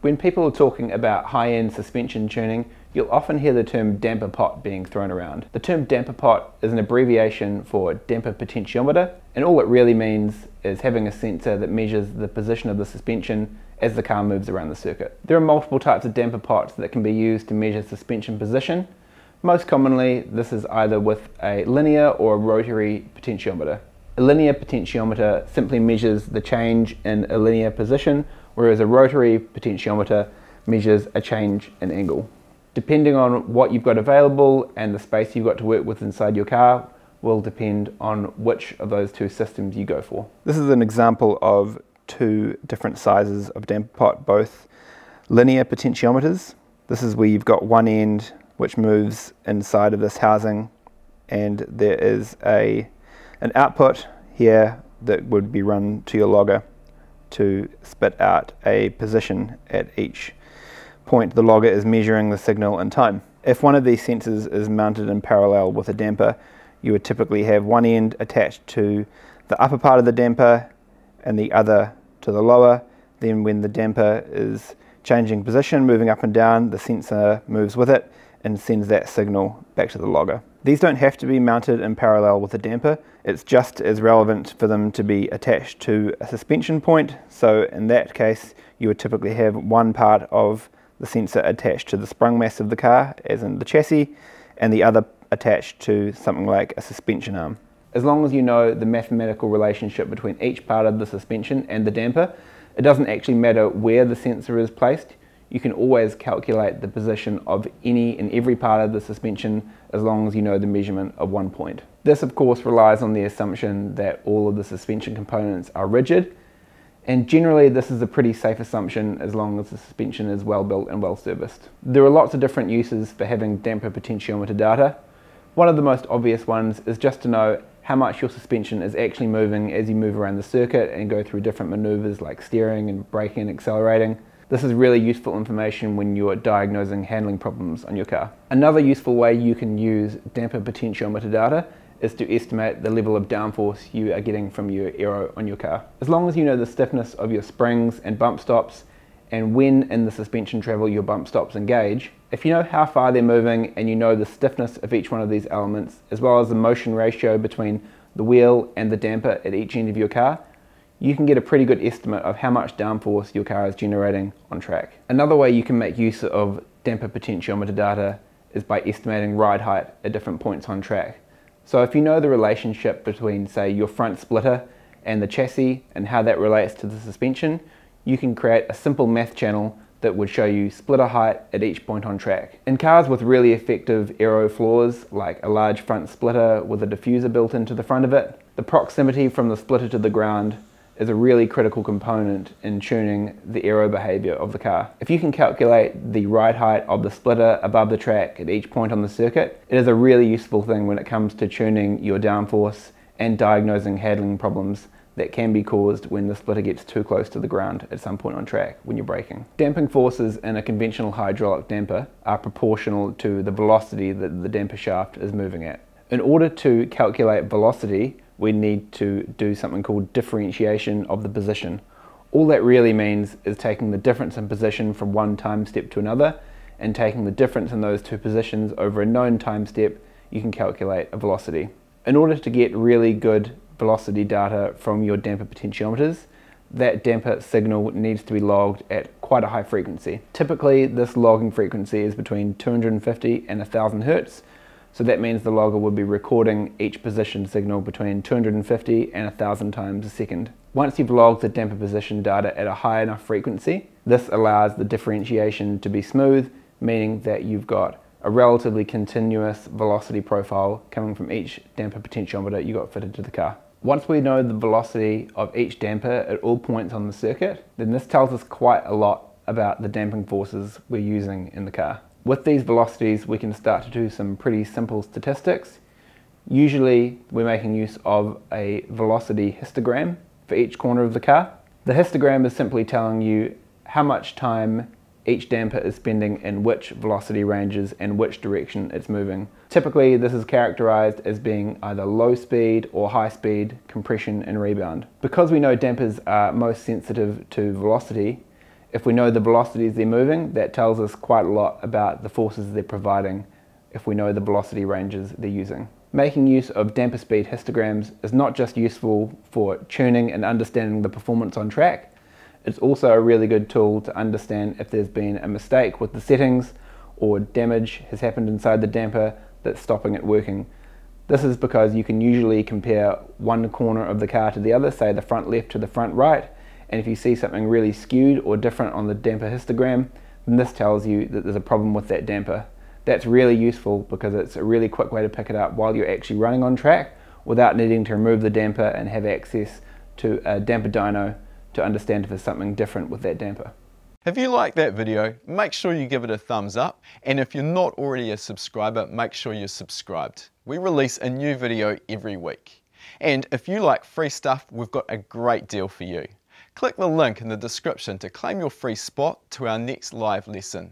When people are talking about high-end suspension tuning, you'll often hear the term damper pot being thrown around. The term damper pot is an abbreviation for damper potentiometer, and all it really means is having a sensor that measures the position of the suspension as the car moves around the circuit. There are multiple types of damper pots that can be used to measure suspension position. Most commonly, this is either with a linear or a rotary potentiometer. A linear potentiometer simply measures the change in a linear position, whereas a rotary potentiometer measures a change in angle. Depending on what you've got available and the space you've got to work with inside your car will depend on which of those two systems you go for. This is an example of two different sizes of damper pot, both linear potentiometers. This is where you've got one end which moves inside of this housing, and there is an output here that would be run to your logger to spit out a position at each point. The logger is measuring the signal in time. If one of these sensors is mounted in parallel with a damper, you would typically have one end attached to the upper part of the damper and the other to the lower. Then when the damper is changing position, moving up and down, the sensor moves with it and sends that signal back to the logger. These don't have to be mounted in parallel with the damper. It's just as relevant for them to be attached to a suspension point. So in that case, you would typically have one part of the sensor attached to the sprung mass of the car, as in the chassis, and the other attached to something like a suspension arm. As long as you know the mathematical relationship between each part of the suspension and the damper, it doesn't actually matter where the sensor is placed. You can always calculate the position of any and every part of the suspension as long as you know the measurement of one point. This of course relies on the assumption that all of the suspension components are rigid, and generally this is a pretty safe assumption as long as the suspension is well built and well serviced. There are lots of different uses for having damper potentiometer data. One of the most obvious ones is just to know how much your suspension is actually moving as you move around the circuit and go through different maneuvers like steering and braking and accelerating. This is really useful information when you're diagnosing handling problems on your car. Another useful way you can use damper potentiometer data is to estimate the level of downforce you are getting from your aero on your car. As long as you know the stiffness of your springs and bump stops and when in the suspension travel your bump stops engage, if you know how far they're moving and you know the stiffness of each one of these elements, as well as the motion ratio between the wheel and the damper at each end of your car, you can get a pretty good estimate of how much downforce your car is generating on track. Another way you can make use of damper potentiometer data is by estimating ride height at different points on track. So if you know the relationship between, say, your front splitter and the chassis and how that relates to the suspension, you can create a simple math channel that would show you splitter height at each point on track. In cars with really effective aero floors, like a large front splitter with a diffuser built into the front of it, the proximity from the splitter to the ground is a really critical component in tuning the aero behavior of the car. If you can calculate the ride height of the splitter above the track at each point on the circuit, it is a really useful thing when it comes to tuning your downforce and diagnosing handling problems that can be caused when the splitter gets too close to the ground at some point on track when you're braking. Damping forces in a conventional hydraulic damper are proportional to the velocity that the damper shaft is moving at. In order to calculate velocity, we need to do something called differentiation of the position. All that really means is taking the difference in position from one time step to another, and taking the difference in those two positions over a known time step, you can calculate a velocity. In order to get really good velocity data from your damper potentiometers, that damper signal needs to be logged at quite a high frequency. Typically, this logging frequency is between 250 and 1000 hertz, so that means the logger would be recording each position signal between 250 and 1000 times a second. Once you've logged the damper position data at a high enough frequency, this allows the differentiation to be smooth, meaning that you've got a relatively continuous velocity profile coming from each damper potentiometer you got fitted to the car. Once we know the velocity of each damper at all points on the circuit, then this tells us quite a lot about the damping forces we're using in the car. With these velocities, we can start to do some pretty simple statistics. Usually, we're making use of a velocity histogram for each corner of the car. The histogram is simply telling you how much time each damper is spending in which velocity ranges and which direction it's moving. Typically, this is characterized as being either low speed or high speed compression and rebound. Because we know dampers are most sensitive to velocity, If we know the velocities they're moving, that tells us quite a lot about the forces they're providing if we know the velocity ranges they're using. Making use of damper speed histograms is not just useful for tuning and understanding the performance on track, it's also a really good tool to understand if there's been a mistake with the settings or damage has happened inside the damper that's stopping it working. This is because you can usually compare one corner of the car to the other, say the front left to the front right, and if you see something really skewed or different on the damper histogram, then this tells you that there's a problem with that damper. That's really useful because it's a really quick way to pick it up while you're actually running on track without needing to remove the damper and have access to a damper dyno to understand if there's something different with that damper. If you like that video, make sure you give it a thumbs up, and if you're not already a subscriber, make sure you're subscribed. We release a new video every week. And if you like free stuff, we've got a great deal for you. Click the link in the description to claim your free spot to our next live lesson.